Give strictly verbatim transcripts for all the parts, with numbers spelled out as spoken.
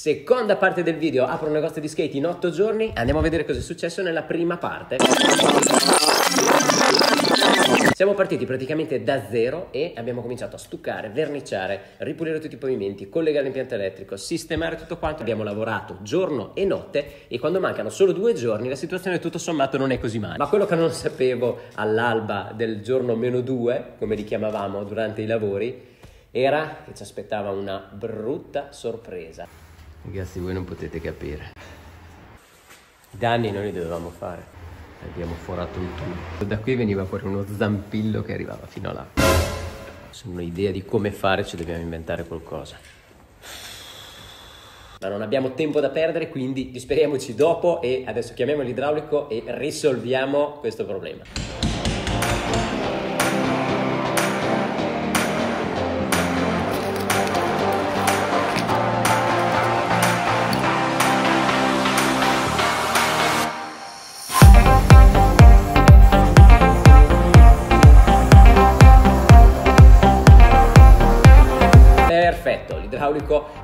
Seconda parte del video, apro un negozio di skate in otto giorni. Andiamo a vedere cosa è successo nella prima parte. Siamo partiti praticamente da zero e abbiamo cominciato a stuccare, verniciare, ripulire tutti i pavimenti, collegare l'impianto elettrico, sistemare tutto quanto. Abbiamo lavorato giorno e notte e quando mancano solo due giorni la situazione tutto sommato non è così male. Ma quello che non sapevo all'alba del giorno meno due, come li chiamavamo durante i lavori, era che ci aspettava una brutta sorpresa. Ragazzi, voi non potete capire. I danni noi li dovevamo fare. Abbiamo forato un tubo. Da qui veniva fuori uno zampillo che arrivava fino là. Se non ho idea di come fare, ci dobbiamo inventare qualcosa. Ma non abbiamo tempo da perdere, quindi disperiamoci dopo e adesso chiamiamo l'idraulico e risolviamo questo problema.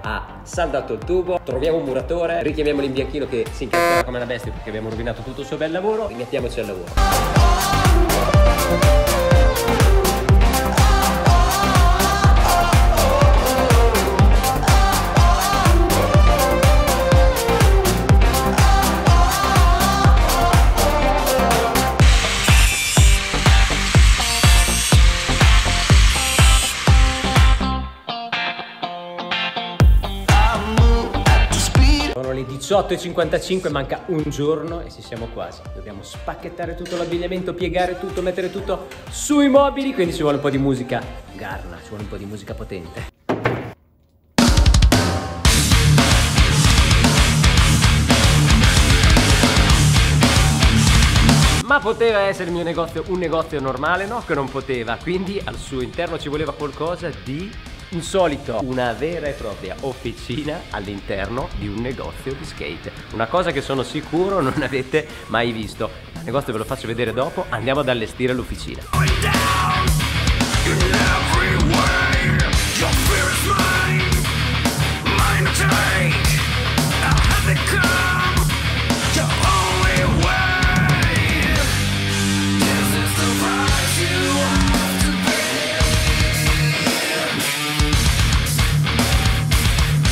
Ha saldato il tubo, troviamo un muratore, richiamiamo l'imbianchino che si incazzava come una bestia perché abbiamo rovinato tutto il suo bel lavoro, rimettiamoci al lavoro. diciotto e cinquantacinque, manca un giorno e ci siamo quasi. Dobbiamo spacchettare tutto l'abbigliamento, piegare tutto, mettere tutto sui mobili, quindi ci vuole un po' di musica garna, ci vuole un po' di musica potente. Ma poteva essere il mio negozio un negozio normale? No, che non poteva, quindi al suo interno ci voleva qualcosa di insolito, una vera e propria officina all'interno di un negozio di skate, una cosa che sono sicuro non avete mai visto. Il negozio ve lo faccio vedere dopo, andiamo ad allestire l'officina.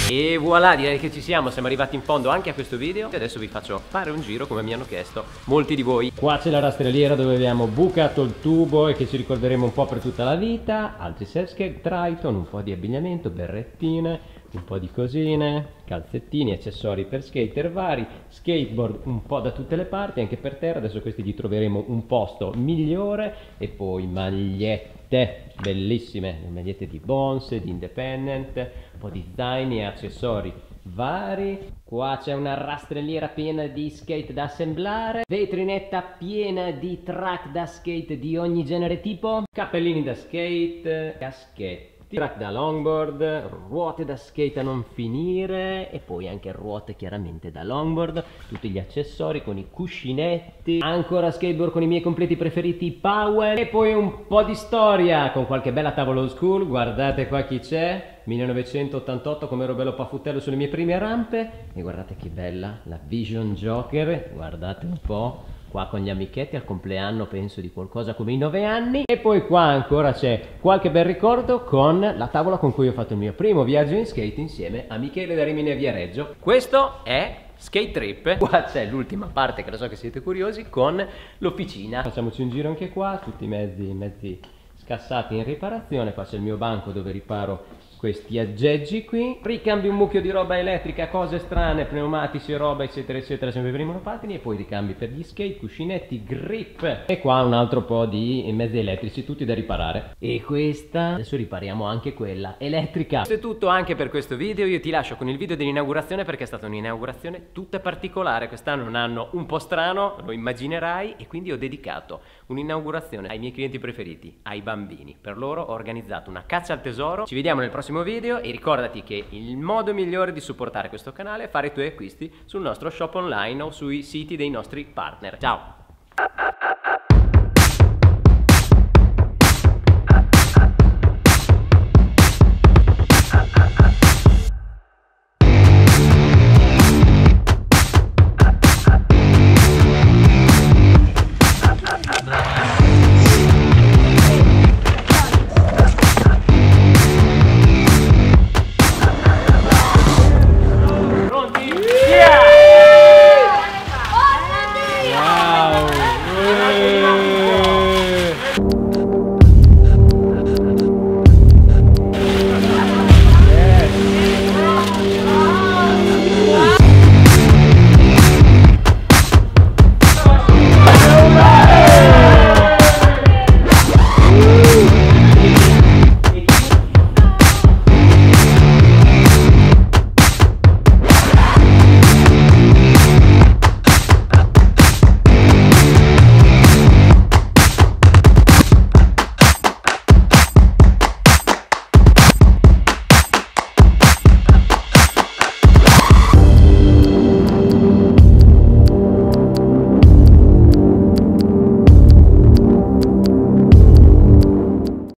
E voilà, direi che ci siamo, siamo arrivati in fondo anche a questo video e adesso vi faccio fare un giro come mi hanno chiesto molti di voi. Qua c'è la rastrelliera dove abbiamo bucato il tubo e che ci ricorderemo un po' per tutta la vita, altri self-skate, Triton, un po' di abbigliamento, berrettine, un po' di cosine, calzettini, accessori per skater vari, skateboard un po' da tutte le parti, anche per terra, adesso questi gli troveremo un posto migliore e poi magliette bellissime, magliette di Bones, di Independent, un po' di zaini e accessori vari. Qua c'è una rastrelliera piena di skate da assemblare, vetrinetta piena di track da skate di ogni genere tipo, cappellini da skate, caschette, track da longboard, ruote da skate a non finire e poi anche ruote chiaramente da longboard, tutti gli accessori con i cuscinetti, ancora skateboard con i miei completi preferiti Powell e poi un po' di storia con qualche bella tavola old school. Guardate qua chi c'è, millenovecentottantotto, come ero bello paffutello sulle mie prime rampe e guardate che bella la Vision Joker, guardate un po'. Qua con gli amichetti al compleanno penso di qualcosa come i nove anni e poi qua ancora c'è qualche bel ricordo con la tavola con cui ho fatto il mio primo viaggio in skate insieme a Michele da Rimini e Viareggio. Questo è Skatetrip. Qua c'è l'ultima parte che lo so che siete curiosi con l'officina. Facciamoci un giro anche qua, tutti i mezzi, mezzi scassati in riparazione. Qua c'è il mio banco dove riparo questi aggeggi qui, ricambio un mucchio di roba elettrica, cose strane, pneumatici, roba eccetera eccetera, sempre per i monopatini e poi ricambi per gli skate, cuscinetti, grip e qua un altro po' di mezzi elettrici tutti da riparare e questa, adesso ripariamo anche quella elettrica. Questo è tutto anche per questo video, io ti lascio con il video dell'inaugurazione perché è stata un'inaugurazione tutta particolare, quest'anno è un anno un po' strano, lo immaginerai e quindi ho dedicato un'inaugurazione ai miei clienti preferiti, ai bambini, per loro ho organizzato una caccia al tesoro, ci vediamo nel prossimo video e ricordati che il modo migliore di supportare questo canale è fare i tuoi acquisti sul nostro shop online o sui siti dei nostri partner. Ciao!